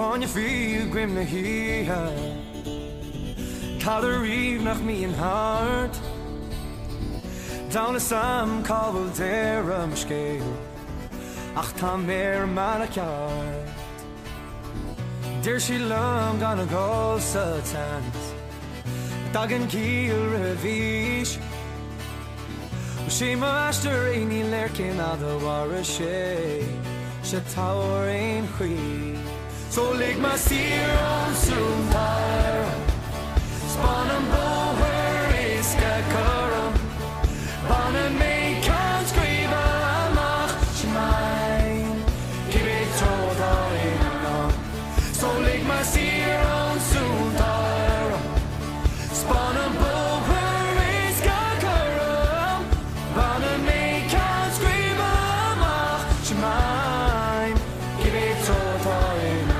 van je figurim nehia Kadariv nach mi in heart Down to some cavaldera mshkeo Ach tamer manakar Dear she long gonna go satans Dagen kiel revish Shema ashter eini lerkin adawarashe Shatawar ein chui So lig masir on sumar Spanam boher iska karam Banam me kan skriva amach shmaim Kibet todar inam So lig masir on sumar Spanam boher iska karam Banam me kan skriva amach shmaim Kibet todar inam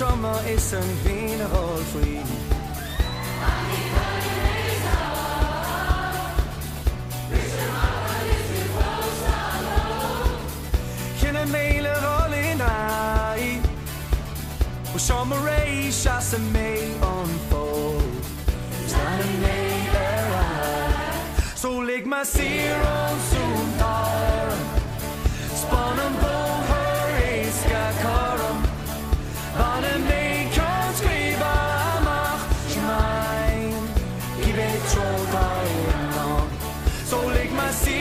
Trauma is een wiener hol free. Geen mele hol in I. We shall marry, shall some may unfold. Zijn mele. Zo lig maar zeer onzoen daar. Span een boom, her is gekaram. Wann me kan skriva mach shmaim Gib et so dein Name So leg ma sie